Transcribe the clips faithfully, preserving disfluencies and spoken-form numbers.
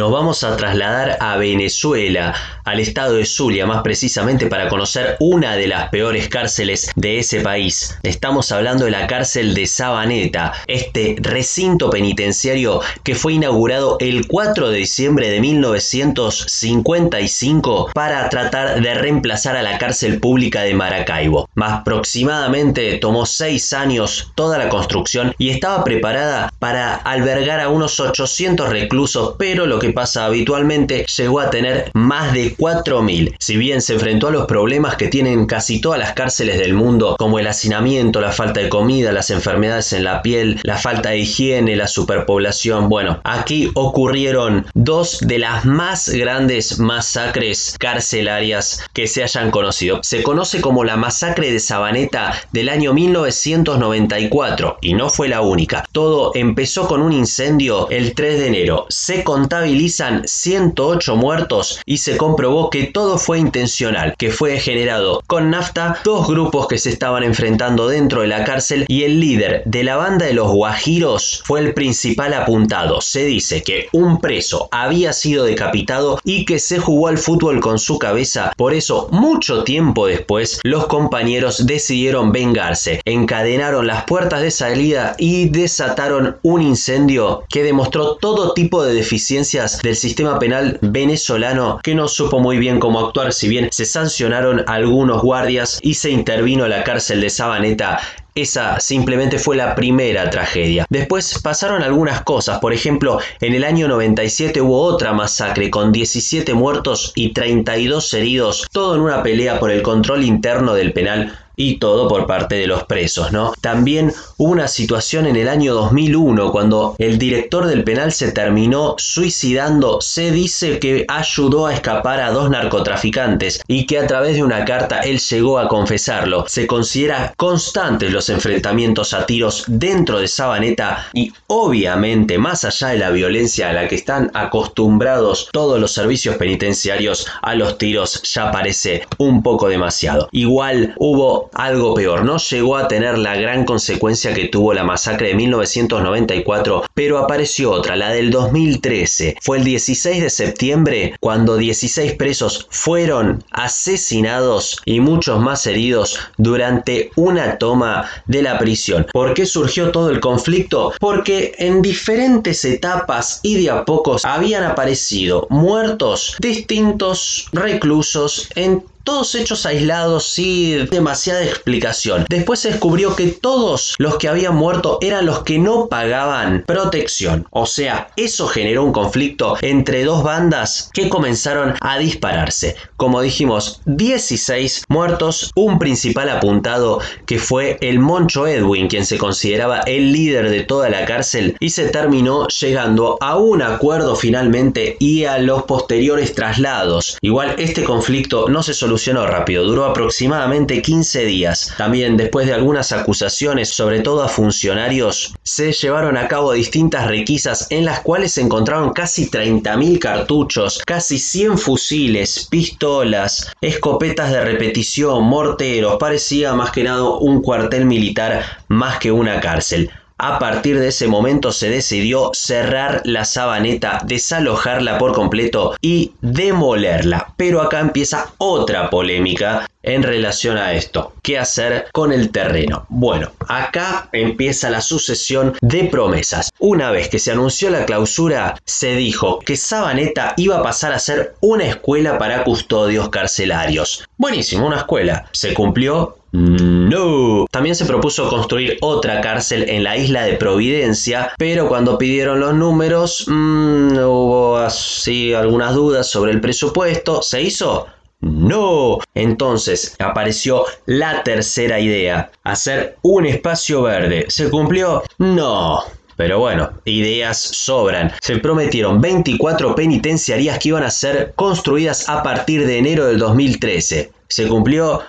nos vamos a trasladar a Venezuela, al estado de Zulia, más precisamente para conocer una de las peores cárceles de ese país. Estamos hablando de la cárcel de Sabaneta, este recinto penitenciario que fue inaugurado el cuatro de diciembre de mil novecientos cincuenta y cinco para tratar de reemplazar a la cárcel pública de Maracaibo. Más aproximadamente tomó seis años toda la construcción y estaba preparada para albergar a unos ochocientos reclusos, pero lo que pasa habitualmente llegó a tener más de cuatro mil. Si bien se enfrentó a los problemas que tienen casi todas las cárceles del mundo, como el hacinamiento, la falta de comida, las enfermedades en la piel, la falta de higiene, la superpoblación, bueno, aquí ocurrieron dos de las más grandes masacres carcelarias que se hayan conocido. Se conoce como la masacre de Sabaneta del año mil novecientos noventa y cuatro y no fue la única. Todo empezó con un incendio el tres de enero. Se contabilizan ciento ocho muertos y se comprobó que todo fue intencional, que fue generado con nafta, dos grupos que se estaban enfrentando dentro de la cárcel y el líder de la banda de los guajiros fue el principal apuntado. Se dice que un preso había sido decapitado y que se jugó al fútbol con su cabeza, por eso mucho tiempo después los compañeros decidieron vengarse, encadenaron las puertas de salida y desataron un incendio que demostró todo tipo de deficiencias del sistema penal venezolano, que no supo muy bien cómo actuar, si bien se sancionaron algunos guardias y se intervino la cárcel de Sabaneta. Esa simplemente fue la primera tragedia. Después pasaron algunas cosas, por ejemplo, en el año noventa y siete hubo otra masacre con diecisiete muertos y treinta y dos heridos, todo en una pelea por el control interno del penal y todo por parte de los presos, ¿no? También hubo una situación en el año dos mil uno cuando el director del penal se terminó suicidando. Se dice que ayudó a escapar a dos narcotraficantes y que a través de una carta él llegó a confesarlo. Se considera constantes los enfrentamientos a tiros dentro de Sabaneta y obviamente más allá de la violencia a la que están acostumbrados todos los servicios penitenciarios, a los tiros ya parece un poco demasiado. Igual hubo algo peor, no llegó a tener la gran consecuencia que tuvo la masacre de mil novecientos noventa y cuatro, pero apareció otra, la del dos mil trece. Fue el dieciséis de septiembre cuando dieciséis presos fueron asesinados y muchos más heridos durante una toma de la prisión. ¿Por qué surgió todo el conflicto? Porque en diferentes etapas y de a pocos habían aparecido muertos distintos reclusos en todos hechos aislados sin demasiada explicación. Después se descubrió que todos los que habían muerto eran los que no pagaban protección. O sea, eso generó un conflicto entre dos bandas que comenzaron a dispararse. Como dijimos, dieciséis muertos, un principal apuntado que fue el Moncho Edwin, quien se consideraba el líder de toda la cárcel, y se terminó llegando a un acuerdo finalmente y a los posteriores traslados. Igual este conflicto no se solucionó Solucionó rápido, duró aproximadamente quince días. También, después de algunas acusaciones, sobre todo a funcionarios, se llevaron a cabo distintas requisas en las cuales se encontraron casi treinta mil cartuchos, casi cien fusiles, pistolas, escopetas de repetición, morteros. Parecía más que nada un cuartel militar más que una cárcel. A partir de ese momento se decidió cerrar la Sabaneta, desalojarla por completo y demolerla. Pero acá empieza otra polémica en relación a esto. ¿Qué hacer con el terreno? Bueno, acá empieza la sucesión de promesas. Una vez que se anunció la clausura, se dijo que Sabaneta iba a pasar a ser una escuela para custodios carcelarios. Buenísimo, una escuela. ¿Se cumplió? No. También se propuso construir otra cárcel en la isla de Providencia, pero cuando pidieron los números, mmm, hubo así algunas dudas sobre el presupuesto. ¿Se hizo? No. Entonces apareció la tercera idea, hacer un espacio verde. ¿Se cumplió? No. Pero bueno, ideas sobran. Se prometieron veinticuatro penitenciarías que iban a ser construidas a partir de enero del dos mil trece. ¿Se cumplió?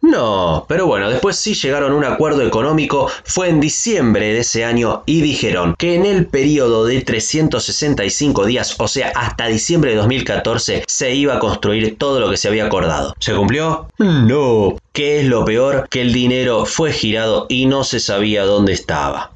No, pero bueno, después sí llegaron a un acuerdo económico, fue en diciembre de ese año y dijeron que en el periodo de trescientos sesenta y cinco días, o sea, hasta diciembre de dos mil catorce, se iba a construir todo lo que se había acordado. ¿Se cumplió? No. ¿Qué es lo peor? Que el dinero fue girado y no se sabía dónde estaba.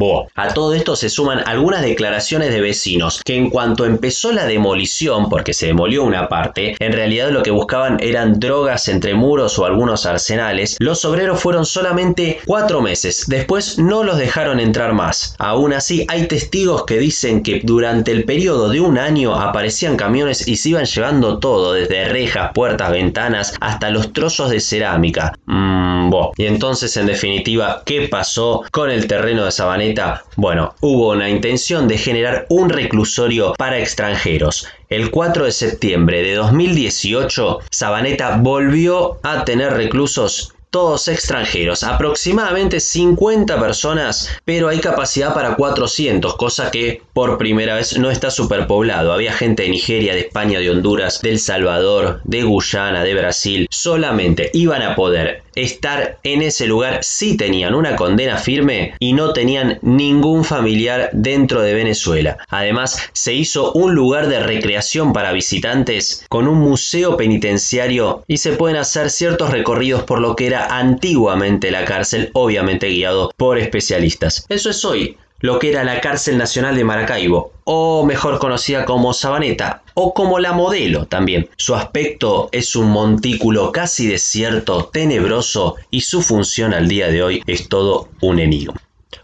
derrumbó. A todo esto se suman algunas declaraciones de vecinos que en cuanto empezó la demolición, porque se demolió una parte, en realidad lo que buscaban eran drogas entre muros o algunos arsenales. Los obreros fueron solamente cuatro meses, después no los dejaron entrar más. Aún así hay testigos que dicen que durante el periodo de un año aparecían camiones y se iban llevando todo, desde rejas, puertas, ventanas, hasta los trozos de cerámica. Mm, boh. Y entonces, en definitiva, ¿qué pasó con el terreno de Sabaneta? Bueno, hubo una intención de generar un reclusorio para extranjeros. El cuatro de septiembre de dos mil dieciocho, Sabaneta volvió a tener reclusos, todos extranjeros, aproximadamente cincuenta personas, pero hay capacidad para cuatrocientos, cosa que por primera vez no está superpoblado. Había gente de Nigeria, de España, de Honduras, de El Salvador, de Guyana, de Brasil. Solamente iban a poder estar en ese lugar si tenían una condena firme y no tenían ningún familiar dentro de Venezuela. Además, se hizo un lugar de recreación para visitantes con un museo penitenciario y se pueden hacer ciertos recorridos por lo que era antiguamente la cárcel, obviamente guiado por especialistas. Eso es hoy lo que era la Cárcel Nacional de Maracaibo, o mejor conocida como Sabaneta, o como la Modelo también. Su aspecto es un montículo casi desierto, tenebroso, y su función al día de hoy es todo un enigma.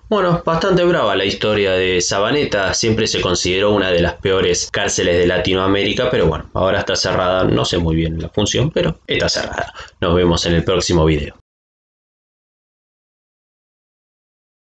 Bueno, bastante brava la historia de Sabaneta, siempre se consideró una de las peores cárceles de Latinoamérica, pero bueno, ahora está cerrada, no sé muy bien la función, pero está cerrada. Nos vemos en el próximo video.